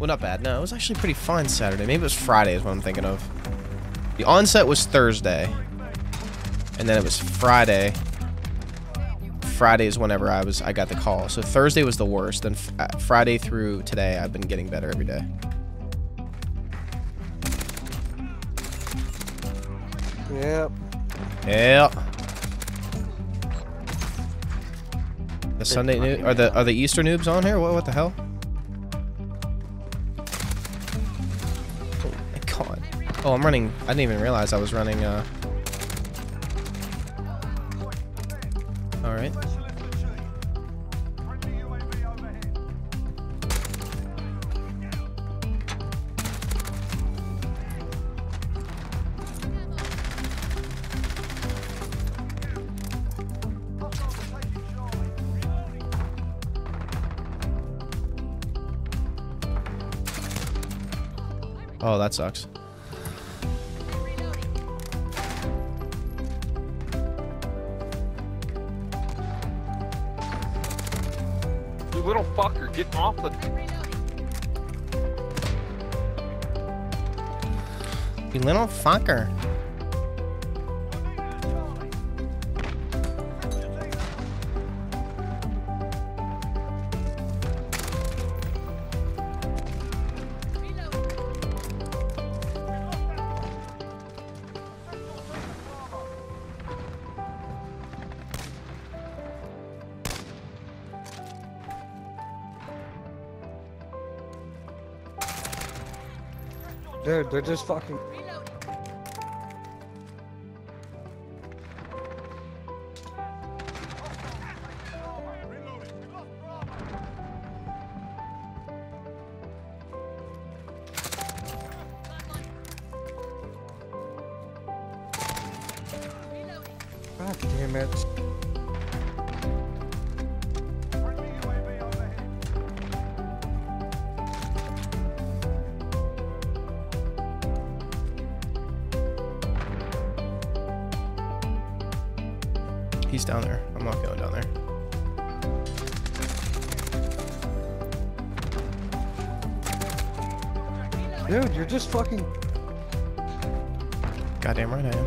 Well, not bad. No, it was actually pretty fine Saturday. Maybe it was Friday is what I'm thinking of. The onset was Thursday. And then it was Friday. Friday is whenever I got the call. So Thursday was the worst. Then Friday through today, I've been getting better every day. Yep. Yep. The Sunday noob, are the Easter noobs on here? What the hell? Oh my god. Oh, I'm running. I didn't even realize I was running. All right. Oh, that sucks. You little fucker, get off the... You little fucker. Dude, they're just fucking... God damn it. He's down there. I'm not going down there. Dude, you're just fucking... Goddamn right I am.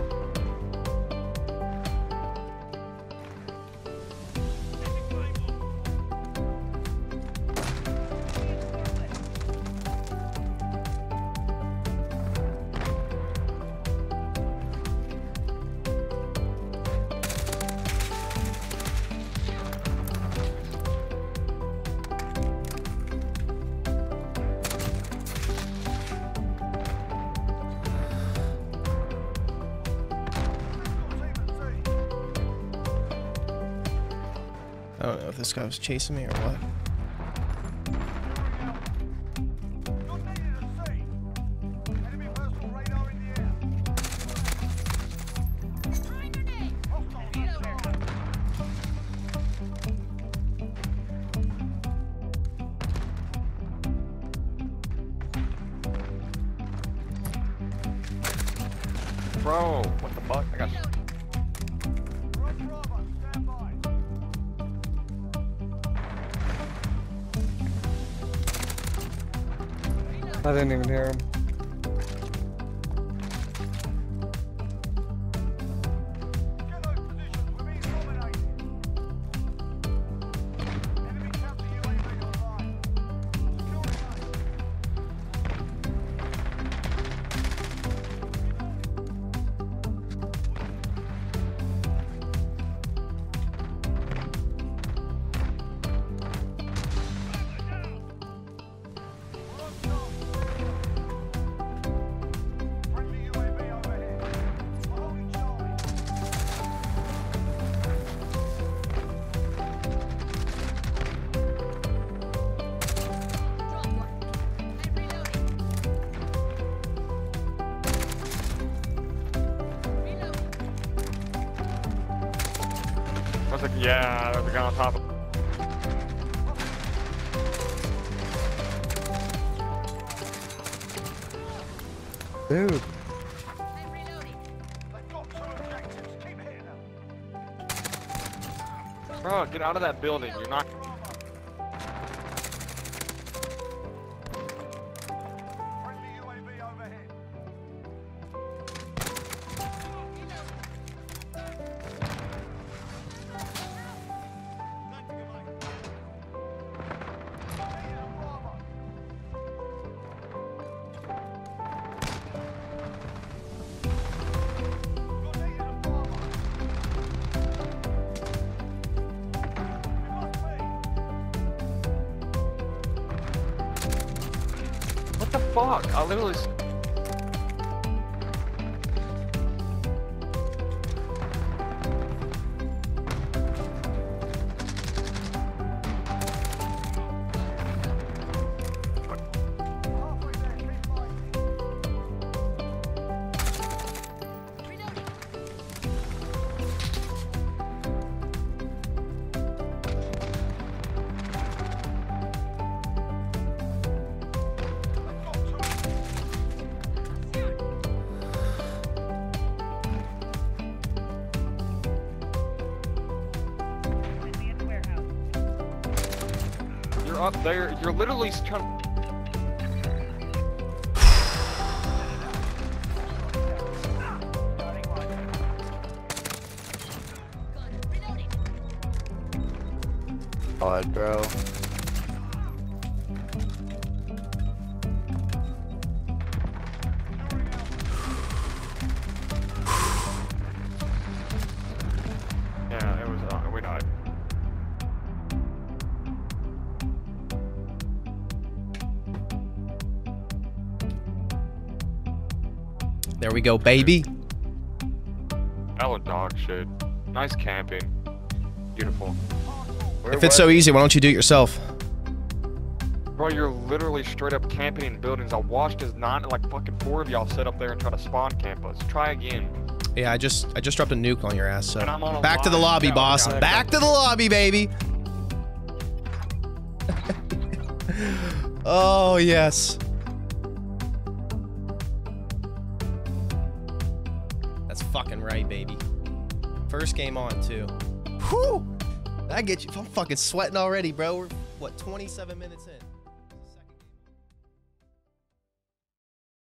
I don't know if this guy was chasing me or what. Bro, what the fuck? I got you. I didn't even hear him. I was like, yeah, there's a guy on top of it. Dude. I'm reloading. They've got two objectives. Keep hitting them. Bro, get out of that building. You're not... fuck? I literally... up there, you're literally trying to... God, bro. Yeah, it was, we died. There we go, baby. That was dog shit. Nice camping. Beautiful. Where if it's so easy, why don't you do it yourself? Bro, you're literally straight up camping in buildings. I watched as like fucking 4 of y'all sit up there and try to spawn camp us. Try again. Yeah, I just dropped a nuke on your ass. So back to the lobby, boss. Back to the lobby, baby. Oh yes. That's fucking right, baby. First game on, too. Whew! I get you. I'm fucking sweating already, bro. We're, what, 27 minutes in?